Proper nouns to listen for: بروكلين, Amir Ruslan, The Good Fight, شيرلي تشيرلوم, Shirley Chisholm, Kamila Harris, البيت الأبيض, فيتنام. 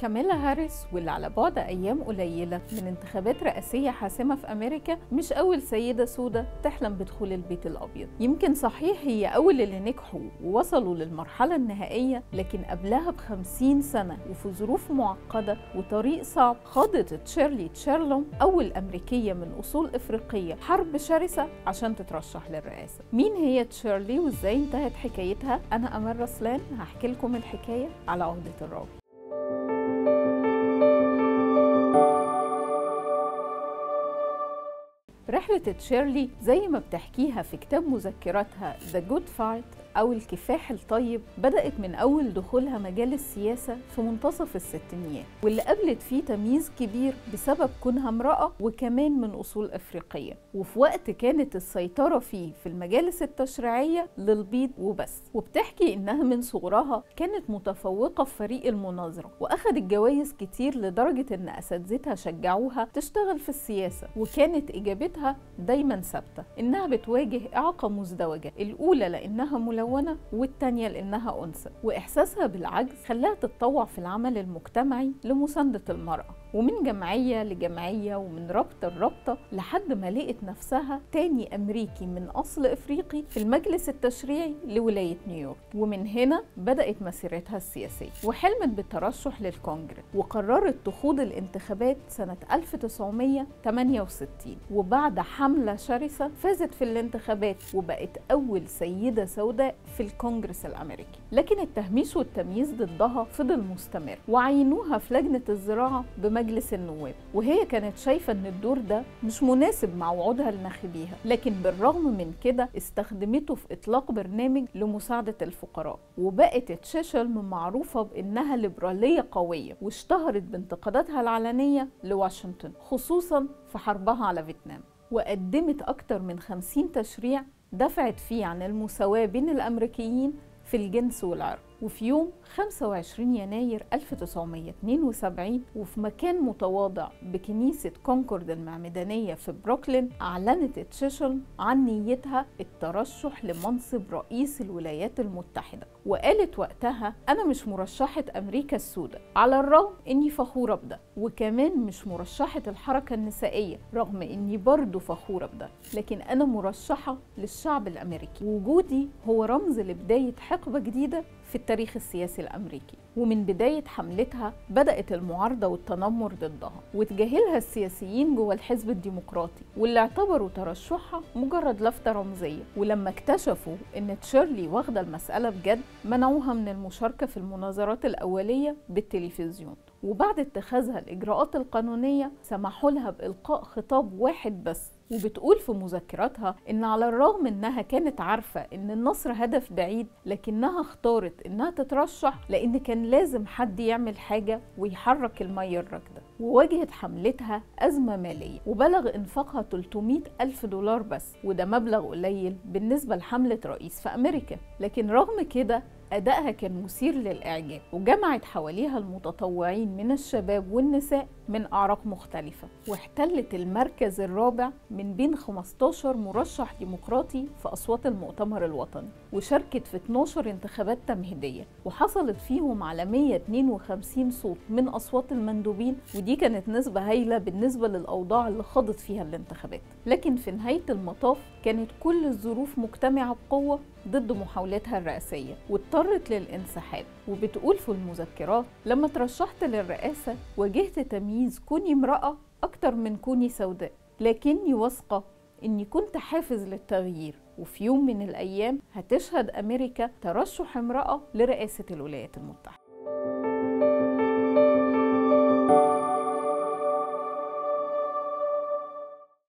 كاميلا هاريس واللي على بعد أيام قليلة من انتخابات رئاسية حاسمة في أمريكا مش أول سيدة سودة تحلم بدخول البيت الأبيض. يمكن صحيح هي أول اللي نجحوا ووصلوا للمرحلة النهائية، لكن قبلها ب50 سنة وفي ظروف معقدة وطريق صعب خاضت شيرلي تشيرلوم أول أمريكية من أصول إفريقية حرب شرسة عشان تترشح للرئاسة. مين هي شيرلي وإزاي انتهت حكايتها؟ أنا أمير رسلان هحكي لكم الحكاية على عمدة الراوي. رحلة شيرلي زي ما بتحكيها في كتاب مذكراتها The Good Fight أو الكفاح الطيب بدأت من أول دخولها مجال السياسة في منتصف الستينيات، واللي قابلت فيه تمييز كبير بسبب كونها امرأة وكمان من أصول أفريقية، وفي وقت كانت السيطرة فيه في المجالس التشريعية للبيض وبس. وبتحكي إنها من صغرها كانت متفوقة في فريق المناظرة وأخدت جوائز كتير لدرجة إن أساتذتها شجعوها تشتغل في السياسة، وكانت إجابتها دايما ثابته انها بتواجه اعاقه مزدوجه، الاولى لانها ملونه والثانيه لانها انثى، واحساسها بالعجز خلاها تتطوع في العمل المجتمعي لمسانده المراه، ومن جمعيه لجمعيه ومن رابطه لرابطه لحد ما لقت نفسها تاني امريكي من اصل افريقي في المجلس التشريعي لولايه نيويورك، ومن هنا بدات مسيرتها السياسيه وحلمت بالترشح للكونجرس، وقررت تخوض الانتخابات سنه 1968، وبعد حملة شرسة فازت في الانتخابات وبقت أول سيدة سوداء في الكونجرس الأمريكي. لكن التهميش والتمييز ضدها فضل مستمر، وعينوها في لجنة الزراعة بمجلس النواب، وهي كانت شايفة إن الدور ده مش مناسب مع وعودها لناخبيها، لكن بالرغم من كده استخدمته في إطلاق برنامج لمساعدة الفقراء، وبقت تشيشلم معروفة بإنها ليبرالية قوية، واشتهرت بانتقاداتها العلنية لواشنطن خصوصا في حربها على فيتنام، وقدمت أكتر من 50 تشريع دفعت فيه عن المساواة بين الأمريكيين في الجنس والعرق. وفي يوم 25 يناير 1972 وفي مكان متواضع بكنيسة كونكورد المعمدانية في بروكلين أعلنت تشيشلم عن نيتها الترشح لمنصب رئيس الولايات المتحدة، وقالت وقتها أنا مش مرشحة أمريكا السوداء على الرغم إني فخورة بده، وكمان مش مرشحة الحركة النسائية رغم إني برضو فخورة بده، لكن أنا مرشحة للشعب الأمريكي، وجودي هو رمز لبداية حقبة جديدة في التاريخ السياسي الأمريكي. ومن بداية حملتها بدأت المعارضة والتنمر ضدها وتجاهلها السياسيين جوه الحزب الديمقراطي، واللي اعتبروا ترشحها مجرد لفتة رمزية، ولما اكتشفوا إن تشيرلي واخدة المسألة بجد منعوها من المشاركة في المناظرات الأولية بالتلفزيون، وبعد اتخاذها الإجراءات القانونية سمحوا لها بإلقاء خطاب واحد بس. وبتقول في مذكراتها إن على الرغم إنها كانت عارفة إن النصر هدف بعيد، لكنها اختارت إنها تترشح لأن كان لازم حد يعمل حاجة ويحرك المية الراكدة. وواجهت حملتها أزمة مالية وبلغ إنفاقها $300,000 بس، وده مبلغ قليل بالنسبة لحملة رئيس في أمريكا، لكن رغم كده أدائها كان مثير للإعجاب، وجمعت حواليها المتطوعين من الشباب والنساء من أعراق مختلفة، واحتلت المركز الرابع من بين 15 مرشح ديمقراطي في أصوات المؤتمر الوطني، وشاركت في 12 انتخابات تمهيدية وحصلت فيهم على 152 صوت من أصوات المندوبين، ودي كانت نسبة هايلة بالنسبة للأوضاع اللي خاضت فيها الانتخابات. لكن في نهاية المطاف كانت كل الظروف مجتمعة بقوة ضد محاولاتها الرئاسية واضطرت للانسحاب. وبتقول في المذكرات لما ترشحت للرئاسة واجهت تمييز كوني امرأة أكتر من كوني سوداء، لكني واثقة إني كنت حافز للتغيير، وفي يوم من الأيام هتشهد أمريكا ترشح امرأة لرئاسة الولايات المتحدة.